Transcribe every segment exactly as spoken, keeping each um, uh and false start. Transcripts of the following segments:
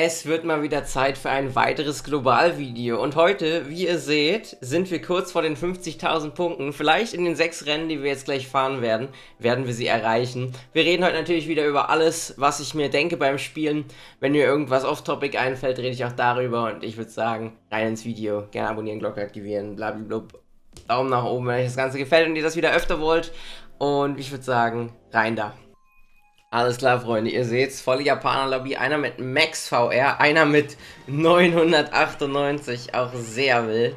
Es wird mal wieder Zeit für ein weiteres Globalvideo und heute, wie ihr seht, sind wir kurz vor den fünfzigtausend Punkten. Vielleicht in den sechs Rennen, die wir jetzt gleich fahren werden, werden wir sie erreichen. Wir reden heute natürlich wieder über alles, was ich mir denke beim Spielen. Wenn mir irgendwas off-topic einfällt, rede ich auch darüber und ich würde sagen, rein ins Video, gerne abonnieren, Glocke aktivieren, blablabla. Daumen nach oben, wenn euch das Ganze gefällt und ihr das wieder öfter wollt. Und ich würde sagen, rein da. Alles klar, Freunde, ihr seht's, volle Japaner-Lobby, einer mit Max V R, einer mit neunhundertachtundneunzig, auch sehr wild.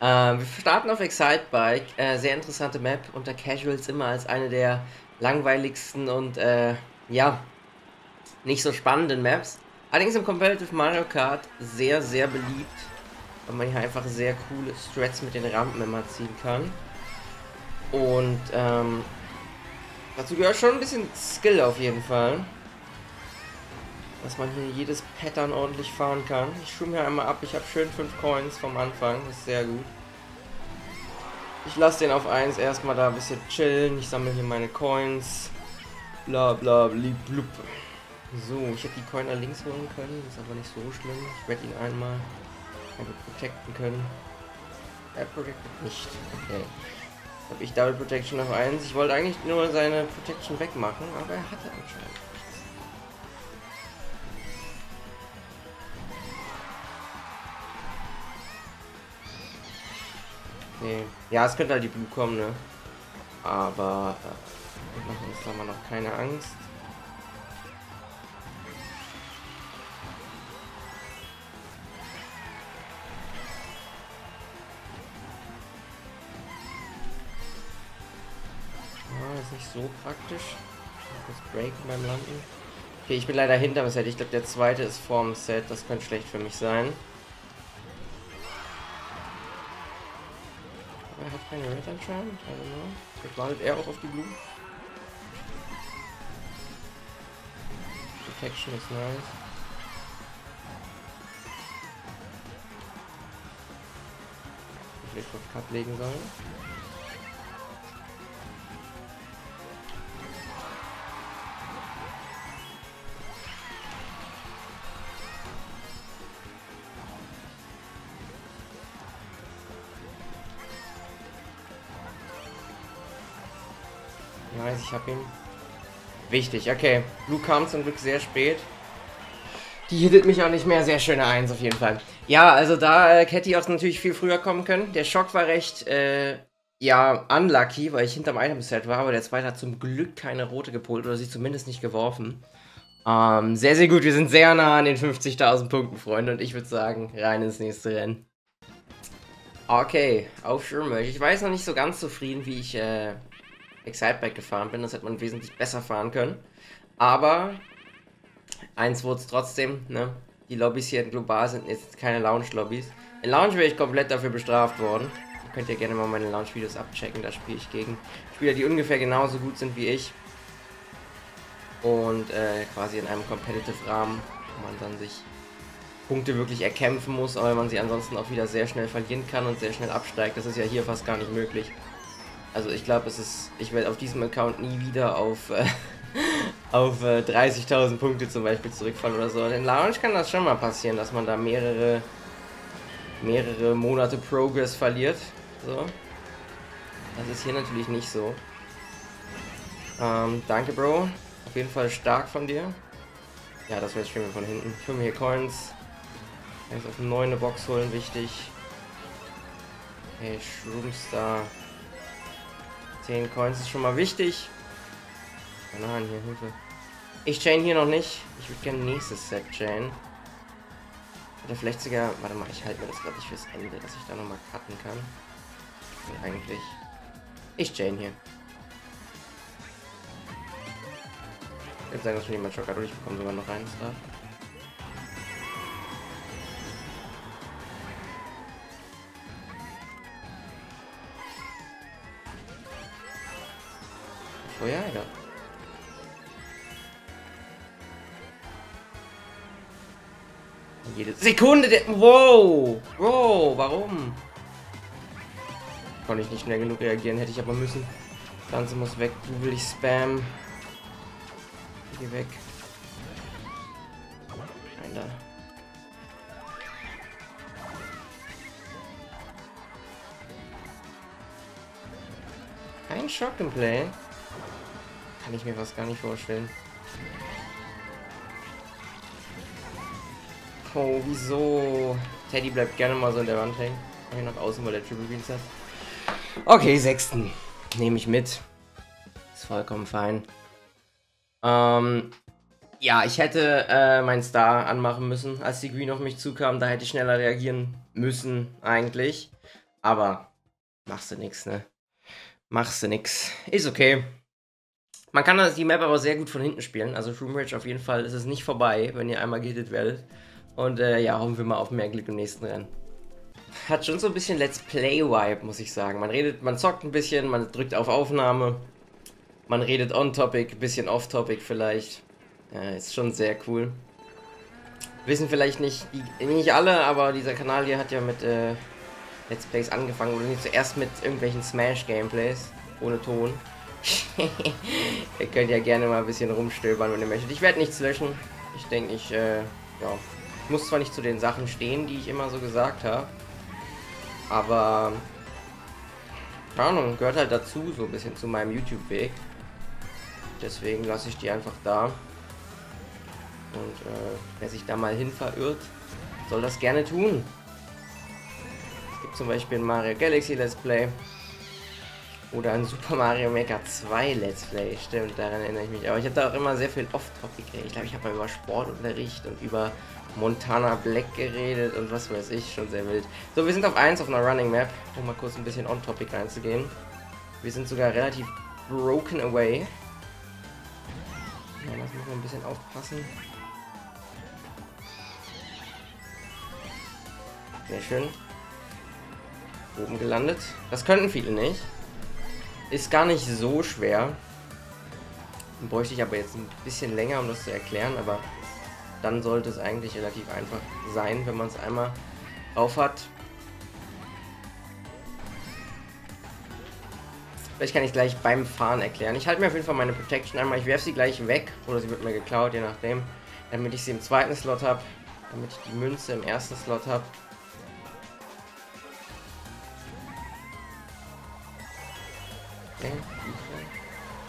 Ähm, wir starten auf Excitebike, äh, sehr interessante Map, unter Casuals immer als eine der langweiligsten und, äh, ja, nicht so spannenden Maps. Allerdings im Competitive Mario Kart sehr, sehr beliebt, weil man hier einfach sehr coole Strats mit den Rampen immer ziehen kann. Und, ähm... dazu gehört schon ein bisschen Skill auf jeden Fall. Dass man hier jedes Pattern ordentlich fahren kann. Ich schwimme hier einmal ab. Ich habe schön fünf Coins vom Anfang. Das ist sehr gut. Ich lasse den auf eins erstmal da ein bisschen chillen. Ich sammle hier meine Coins. Bla bla bli blub. So, ich hätte die Coin da links holen können. Das ist aber nicht so schlimm. Ich werde ihn einmal protecten können. Er protectet nicht. Okay. Habe ich Double Protection auf eins. Ich wollte eigentlich nur seine Protection wegmachen, aber er hatte anscheinend nichts. Okay. Ja, es könnte halt die Blue kommen, ne? Aber äh, wir machen uns da mal noch keine Angst. Nicht so praktisch. Das Breaken beim Landen. Okay, ich bin leider hinter dem Set. Ich glaube, der zweite ist vorm Set. Das könnte schlecht für mich sein. Aber er hat keine Red anscheinend. Also, wartet er auch auf die Blue. Protection ist nice. Ich hätte auf Cut legen sollen. Nice, ich habe ihn. Wichtig, okay. Blue kam zum Glück sehr spät. Die hittet mich auch nicht mehr. Sehr schöne eins auf jeden Fall. Ja, also da äh, hätte ich auch natürlich viel früher kommen können. Der Schock war recht, äh, ja, unlucky, weil ich hinterm Item-Set war. Aber der zweite hat zum Glück keine rote gepolt oder sie zumindest nicht geworfen. Ähm, sehr, sehr gut. Wir sind sehr nah an den fünfzigtausend Punkten, Freunde. Und ich würde sagen, rein ins nächste Rennen. Okay, auf Schirmöl. Ich weiß noch nicht so ganz zufrieden, wie ich, äh... Excitebike gefahren bin, das hätte man wesentlich besser fahren können. Aber eins wurde es trotzdem, ne? Die Lobbys hier in Global sind jetzt keine Lounge-Lobbys. In Lounge wäre ich komplett dafür bestraft worden. Ihr könnt ja gerne mal meine Lounge-Videos abchecken, da spiele ich gegen Spieler, die ungefähr genauso gut sind wie ich. Und äh, quasi in einem Competitive-Rahmen, wo man dann sich Punkte wirklich erkämpfen muss, aber man sie ansonsten auch wieder sehr schnell verlieren kann und sehr schnell absteigt. Das ist ja hier fast gar nicht möglich. Also ich glaube, es ist, ich werde auf diesem Account nie wieder auf, äh, auf äh, dreißigtausend Punkte zum Beispiel zurückfallen oder so. In Lounge kann das schon mal passieren, dass man da mehrere, mehrere Monate Progress verliert. So. Das ist hier natürlich nicht so. Ähm, danke, Bro. Auf jeden Fall stark von dir. Ja, das wäre jetzt schwimmen von hinten. Ich hole mir hier Coins. Jetzt auf neun eine Box holen, wichtig. Hey, Shroomstar. zehn Coins ist schon mal wichtig. Bananen hier, Hilfe. Ich chain hier noch nicht. Ich würde gerne nächstes Set chain. Oder vielleicht sogar. Warte mal, ich halte mir das, glaube ich, fürs Ende, dass ich da nochmal cutten kann. Und eigentlich. Ich chain hier. Ich würde sagen, dass mir jemand Schocker durch. Ich bekomme sogar noch einen Star. Oh ja, ja. Jede Sekunde der... Wow! Wow, warum? Konnte ich nicht schnell genug reagieren, hätte ich aber müssen. Das Ganze muss weg, du will ich spammen. Geh weg. Nein, Alter. Ein Shock'n'Play? Kann ich mir was gar nicht vorstellen. Oh, wieso? Teddy bleibt gerne mal so in der Wand hängen. Hier nach außen, weil der Triple Beans hat. Okay, sechsten. Nehme ich mit. Ist vollkommen fein. Ähm, ja, ich hätte äh, meinen Star anmachen müssen, als die Green auf mich zukam. Da hätte ich schneller reagieren müssen, eigentlich. Aber machst du nix, ne? Machst du nix. Ist okay. Man kann also die Map aber sehr gut von hinten spielen. Also Room Rage auf jeden Fall ist es nicht vorbei, wenn ihr einmal gehittet werdet. Und äh, ja, hoffen wir mal auf mehr Glück im nächsten Rennen. Hat schon so ein bisschen Let's Play-Vibe, muss ich sagen. Man redet, man zockt ein bisschen, man drückt auf Aufnahme. Man redet on-topic, bisschen off-topic vielleicht. Ja, ist schon sehr cool. Wissen vielleicht nicht, die, nicht alle, aber dieser Kanal hier hat ja mit äh, Let's Plays angefangen. Oder nicht zuerst mit irgendwelchen Smash-Gameplays, ohne Ton. Ihr könnt ja gerne mal ein bisschen rumstöbern, wenn ihr möchtet. Ich werde nichts löschen. Ich denke, ich, äh, ja, ich muss zwar nicht zu den Sachen stehen, die ich immer so gesagt habe, aber, keine Ahnung, gehört halt dazu, so ein bisschen zu meinem YouTube-Weg. Deswegen lasse ich die einfach da. Und äh, wer sich da mal hin verirrt, soll das gerne tun. Es gibt zum Beispiel ein Mario Galaxy Let's Play. Oder ein Super Mario Maker zwei Let's Play. Stimmt, daran erinnere ich mich. Aber ich habe da auch immer sehr viel Off-Topic geredet. Ich glaube, ich habe mal über Sportunterricht und über Montana Black geredet und was weiß ich. Schon sehr wild. So, wir sind auf eins auf einer Running Map. Um mal kurz ein bisschen on-Topic reinzugehen. Wir sind sogar relativ broken away. Ja, das muss man ein bisschen aufpassen. Sehr schön. Oben gelandet. Das könnten viele nicht. Ist gar nicht so schwer. Bräuchte ich aber jetzt ein bisschen länger, um das zu erklären, aber dann sollte es eigentlich relativ einfach sein, wenn man es einmal drauf hat. Vielleicht kann ich gleich beim Fahren erklären. Ich halte mir auf jeden Fall meine Protection einmal. Ich werfe sie gleich weg oder sie wird mir geklaut, je nachdem. Damit ich sie im zweiten Slot habe. Damit ich die Münze im ersten Slot habe.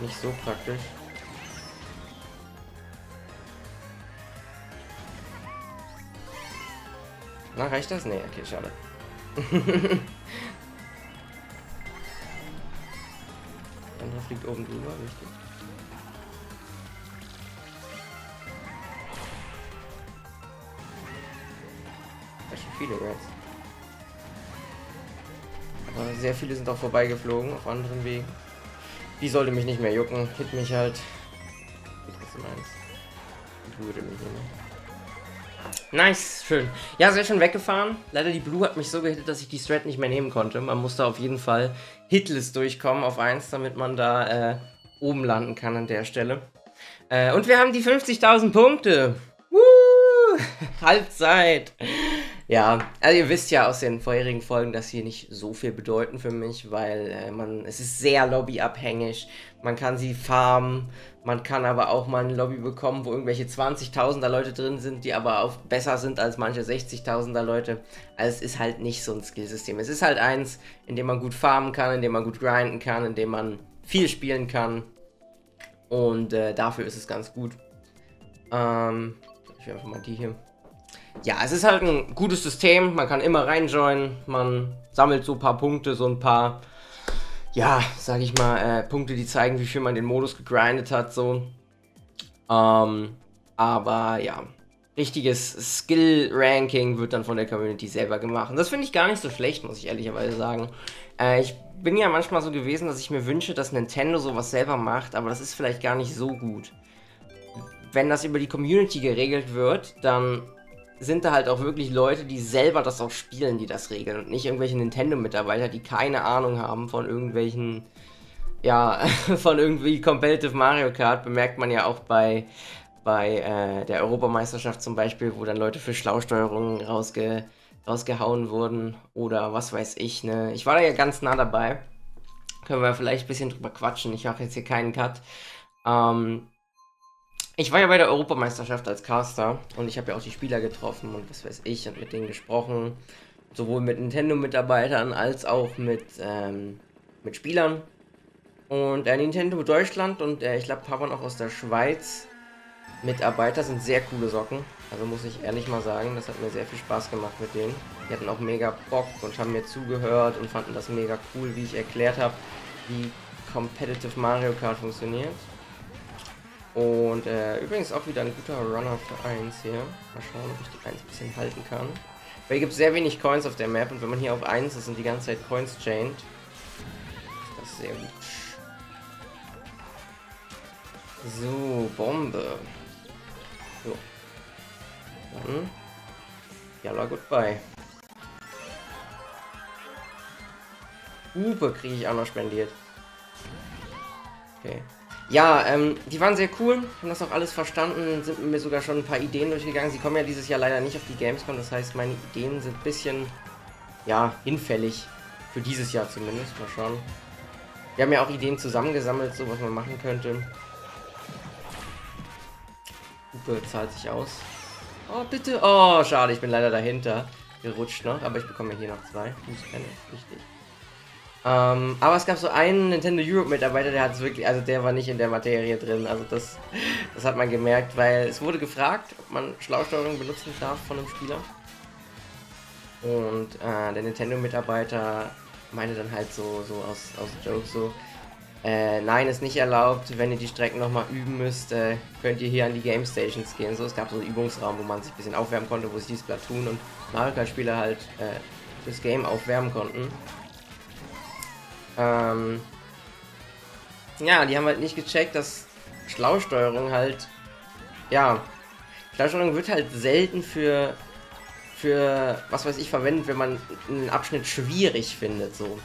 Nicht so praktisch. Na, reicht das? Nee, okay, schade. Andere fliegt oben drüber, richtig. Da sind viele Reds. Aber sehr viele sind auch vorbeigeflogen auf anderen Wegen. Die sollte mich nicht mehr jucken. Hit mich halt. Die würde mich nicht mehr. Nice, schön. Ja, sehr schön weggefahren. Leider die Blue hat mich so gehittet, dass ich die Strat nicht mehr nehmen konnte. Man muss da auf jeden Fall hitless durchkommen auf eins, damit man da äh, oben landen kann an der Stelle. Äh, und wir haben die fünfzigtausend Punkte. Woo! Halbzeit. Ja, also ihr wisst ja aus den vorherigen Folgen, dass sie nicht so viel bedeuten für mich, weil äh, man, es ist sehr lobbyabhängig. Man kann sie farmen, man kann aber auch mal ein Lobby bekommen, wo irgendwelche zwanzigtausender Leute drin sind, die aber auch besser sind als manche sechzigtausender Leute. Also es ist halt nicht so ein Skillsystem. Es ist halt eins, in dem man gut farmen kann, in dem man gut grinden kann, in dem man viel spielen kann. Und äh, dafür ist es ganz gut. Ähm, ich will einfach mal die hier. Ja, es ist halt ein gutes System, man kann immer reinjoinen, man sammelt so ein paar Punkte, so ein paar, ja, sag ich mal, äh, Punkte, die zeigen, wie viel man den Modus gegrindet hat, so. Ähm, aber ja, richtiges Skill-Ranking wird dann von der Community selber gemacht. Und das finde ich gar nicht so schlecht, muss ich ehrlicherweise sagen. Äh, ich bin ja manchmal so gewesen, dass ich mir wünsche, dass Nintendo sowas selber macht, aber das ist vielleicht gar nicht so gut. Wenn das über die Community geregelt wird, dann sind da halt auch wirklich Leute, die selber das auch spielen, die das regeln und nicht irgendwelche Nintendo-Mitarbeiter, die keine Ahnung haben von irgendwelchen, ja, von irgendwie Competitive Mario Kart, bemerkt man ja auch bei, bei äh, der Europameisterschaft zum Beispiel, wo dann Leute für Schlausteuerungen rausge rausgehauen wurden oder was weiß ich, ne. Ich war da ja ganz nah dabei, können wir vielleicht ein bisschen drüber quatschen, ich mache jetzt hier keinen Cut, ähm, Ich war ja bei der Europameisterschaft als Caster und ich habe ja auch die Spieler getroffen und was weiß ich und mit denen gesprochen. Sowohl mit Nintendo-Mitarbeitern als auch mit, ähm, mit Spielern. Und äh, Nintendo Deutschland und äh, ich glaube, paar waren auch aus der Schweiz. Mitarbeiter sind sehr coole Socken. Also muss ich ehrlich mal sagen, das hat mir sehr viel Spaß gemacht mit denen. Die hatten auch mega Bock und haben mir zugehört und fanden das mega cool, wie ich erklärt habe, wie Competitive Mario Kart funktioniert. Und äh, übrigens auch wieder ein guter Runner für eins hier. Mal schauen, ob ich die eins ein bisschen halten kann. Weil hier gibt es sehr wenig Coins auf der Map und wenn man hier auf eins ist und die ganze Zeit Coins chained, ist das sehr gut. So, Bombe. So. Dann. Yalla, goodbye. Hupe kriege ich auch noch spendiert. Okay. Ja, ähm, die waren sehr cool, haben das auch alles verstanden, sind mit mir sogar schon ein paar Ideen durchgegangen. Sie kommen ja dieses Jahr leider nicht auf die Gamescom, das heißt, meine Ideen sind ein bisschen, ja, hinfällig. Für dieses Jahr zumindest, mal schauen. Wir haben ja auch Ideen zusammengesammelt, so was man machen könnte. Hupe zahlt sich aus. Oh, bitte. Oh, schade, ich bin leider dahinter gerutscht noch, aber ich bekomme hier noch zwei. Fußbälle, richtig. Ähm, aber es gab so einen Nintendo Europe-Mitarbeiter, der hat es wirklich, also der war nicht in der Materie drin, also das, das hat man gemerkt, weil es wurde gefragt, ob man Schlausteuerung benutzen darf von einem Spieler. Und äh, der Nintendo-Mitarbeiter meinte dann halt so, so aus, aus Joke so, äh, nein, ist nicht erlaubt, wenn ihr die Strecken nochmal üben müsst, äh, könnt ihr hier an die Game Stations gehen. So, es gab so einen Übungsraum, wo man sich ein bisschen aufwärmen konnte, wo sich die Splatoon und Mario Kart-Spieler halt äh, fürs Game aufwärmen konnten. Ähm, ja, die haben halt nicht gecheckt, dass Schlausteuerung halt, ja, Schlausteuerung wird halt selten für, für, was weiß ich, verwendet, wenn man einen Abschnitt schwierig findet, so.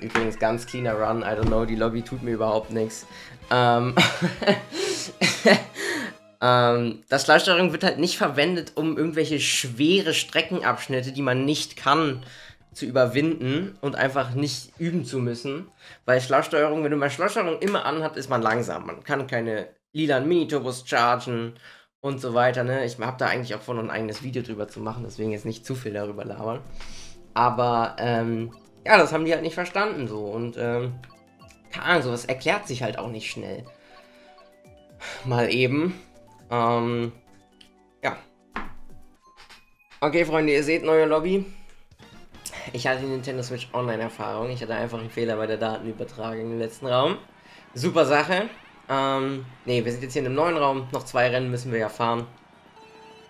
Übrigens, ganz cleaner Run, I don't know, die Lobby tut mir überhaupt nichts. Ähm, ähm, das Schlausteuerung wird halt nicht verwendet, um irgendwelche schwere Streckenabschnitte, die man nicht kann, zu überwinden und einfach nicht üben zu müssen, weil Schlausteuerung, wenn du mal Schlausteuerung immer anhat, ist man langsam. Man kann keine lilanen Miniturbos chargen und so weiter, ne? Ich habe da eigentlich auch vor, noch ein eigenes Video drüber zu machen, deswegen jetzt nicht zu viel darüber labern. Aber, ähm, ja, das haben die halt nicht verstanden, so. Und, ähm, keine Ahnung, sowas erklärt sich halt auch nicht schnell. Mal eben. Ähm, ja. Okay, Freunde, ihr seht, neue Lobby. Ich hatte die Nintendo Switch Online-Erfahrung. Ich hatte einfach einen Fehler bei der Datenübertragung im letzten Raum. Super Sache. Ähm, ne, wir sind jetzt hier in einem neuen Raum. Noch zwei Rennen müssen wir ja fahren.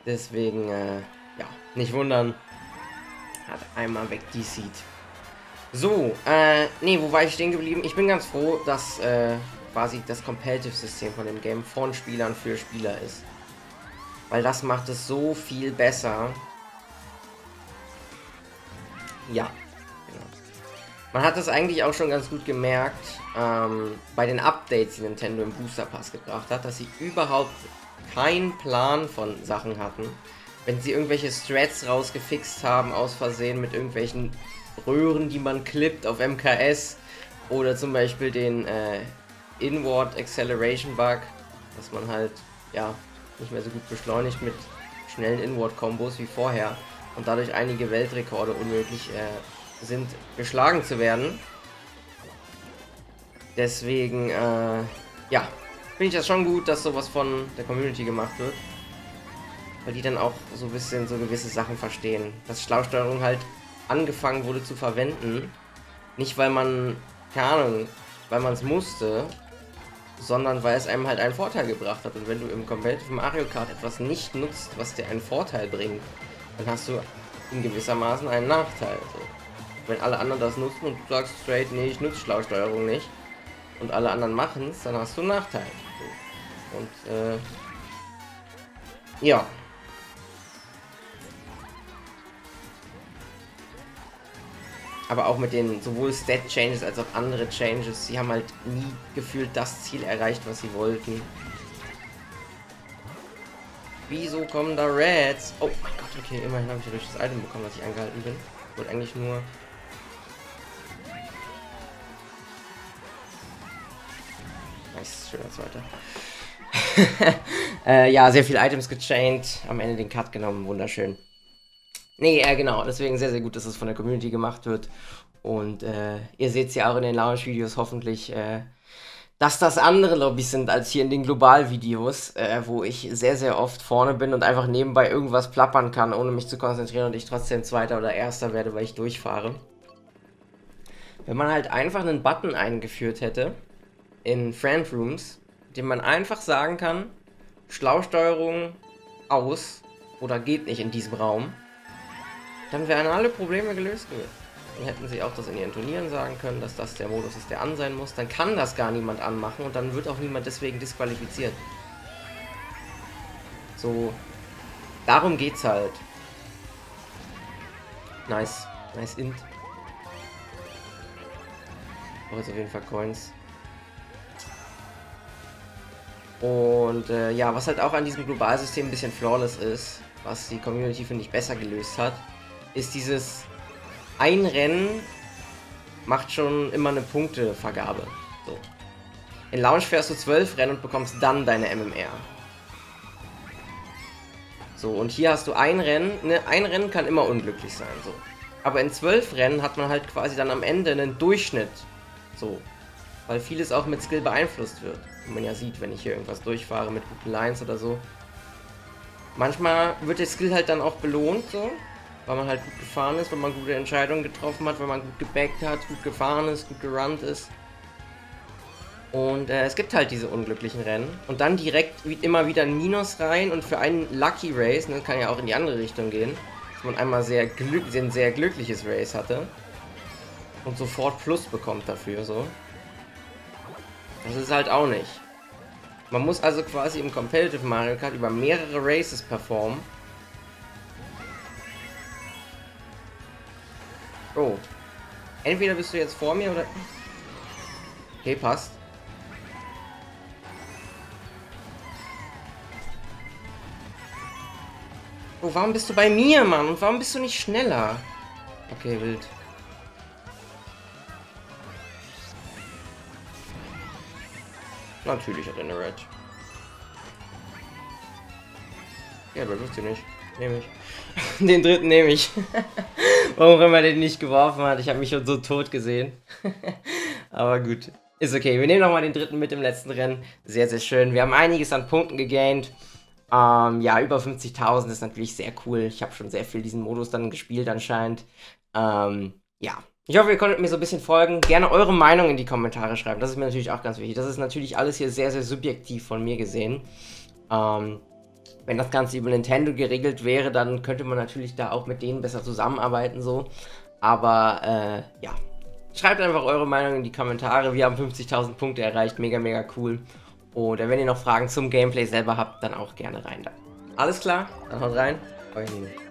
Deswegen, äh, ja, nicht wundern. Hat einmal weg die Seed. So, äh, ne, wo war ich stehen geblieben? Ich bin ganz froh, dass, äh, quasi das Competitive-System von dem Game von Spielern für Spieler ist. Weil das macht es so viel besser. Ja, genau. Man hat das eigentlich auch schon ganz gut gemerkt ähm, bei den Updates, die Nintendo im Booster Pass gebracht hat, dass sie überhaupt keinen Plan von Sachen hatten. Wenn sie irgendwelche Strats rausgefixt haben, aus Versehen mit irgendwelchen Röhren, die man klippt auf M K S oder zum Beispiel den äh, Inward Acceleration Bug, dass man halt ja nicht mehr so gut beschleunigt mit schnellen Inward-Kombos wie vorher. Und dadurch einige Weltrekorde unmöglich äh, sind, geschlagen zu werden. Deswegen, äh, ja, finde ich das schon gut, dass sowas von der Community gemacht wird. Weil die dann auch so ein bisschen so gewisse Sachen verstehen. Dass Schlausteuerung halt angefangen wurde zu verwenden. Nicht weil man, keine Ahnung, weil man es musste, sondern weil es einem halt einen Vorteil gebracht hat. Und wenn du im Competitive Mario Kart etwas nicht nutzt, was dir einen Vorteil bringt, dann hast du in gewissermaßen einen Nachteil. Also, wenn alle anderen das nutzen und du sagst straight, nee, ich nutze Schlausteuerung nicht und alle anderen machen es, dann hast du einen Nachteil. Und, äh, ja. Aber auch mit den sowohl Stat-Changes als auch andere Changes, sie haben halt nie gefühlt das Ziel erreicht, was sie wollten. Wieso kommen da Reds? Oh mein Gott, okay, immerhin habe ich ja durch das Item bekommen, dass ich angehalten bin. Ich wollte eigentlich nur... Nice, schöner Zweiter. äh, ja, sehr viele Items gechained, am Ende den Cut genommen, wunderschön. Nee, äh, genau, deswegen sehr, sehr gut, dass es von der Community gemacht wird. Und äh, ihr seht es ja auch in den Lounge-Videos hoffentlich, äh, dass das andere Lobbys sind als hier in den Global-Videos, äh, wo ich sehr, sehr oft vorne bin und einfach nebenbei irgendwas plappern kann, ohne mich zu konzentrieren und ich trotzdem Zweiter oder Erster werde, weil ich durchfahre. Wenn man halt einfach einen Button eingeführt hätte in Friendrooms, dem man einfach sagen kann, Schlauchsteuerung aus oder geht nicht in diesem Raum, dann wären alle Probleme gelöst gewesen. Dann hätten sie auch das in ihren Turnieren sagen können, dass das der Modus ist, der an sein muss. Dann kann das gar niemand anmachen und dann wird auch niemand deswegen disqualifiziert. So, darum geht's halt. Nice, nice Int. Ich brauche jetzt auf jeden Fall Coins. Und äh, ja, was halt auch an diesem Globalsystem ein bisschen flawless ist, was die Community, finde ich, besser gelöst hat, ist dieses... Ein Rennen macht schon immer eine Punktevergabe. So. In Lounge fährst du zwölf Rennen und bekommst dann deine M M R. So, und hier hast du ein Rennen. Ne, ein Rennen kann immer unglücklich sein. So. Aber in zwölf Rennen hat man halt quasi dann am Ende einen Durchschnitt. So. Weil vieles auch mit Skill beeinflusst wird. Und man ja sieht, wenn ich hier irgendwas durchfahre mit guten Lines oder so. Manchmal wird der Skill halt dann auch belohnt, so. Weil man halt gut gefahren ist, weil man gute Entscheidungen getroffen hat, weil man gut gebackt hat, gut gefahren ist, gut gerannt ist. Und äh, es gibt halt diese unglücklichen Rennen. Und dann direkt wie immer wieder ein Minus rein und für einen Lucky Race, ne, kann ja auch in die andere Richtung gehen, dass man einmal sehr glück- ein sehr glückliches Race hatte und sofort Plus bekommt dafür, so. Das ist halt auch nicht. Man muss also quasi im Competitive Mario Kart über mehrere Races performen. Oh. Entweder bist du jetzt vor mir oder... Okay, passt. Oh, warum bist du bei mir, Mann? Und warum bist du nicht schneller? Okay, wild. Natürlich hat er eine Red. Ja, aber wirst du nicht. Nehme ich. Den dritten nehme ich. Warum immer den nicht geworfen hat. Ich habe mich schon so tot gesehen. Aber gut. Ist okay. Wir nehmen nochmal den dritten mit im letzten Rennen. Sehr, sehr schön. Wir haben einiges an Punkten gegaint. Ähm, ja, über fünfzigtausend ist natürlich sehr cool. Ich habe schon sehr viel diesen Modus dann gespielt anscheinend. Ähm, ja. Ich hoffe, ihr konntet mir so ein bisschen folgen. Gerne eure Meinung in die Kommentare schreiben. Das ist mir natürlich auch ganz wichtig. Das ist natürlich alles hier sehr, sehr subjektiv von mir gesehen. Ähm... Wenn das Ganze über Nintendo geregelt wäre, dann könnte man natürlich da auch mit denen besser zusammenarbeiten, so. Aber, äh, ja. Schreibt einfach eure Meinung in die Kommentare. Wir haben fünfzigtausend Punkte erreicht. Mega, mega cool. Oder wenn ihr noch Fragen zum Gameplay selber habt, dann auch gerne rein da. Alles klar? Dann haut rein. Euer Nino.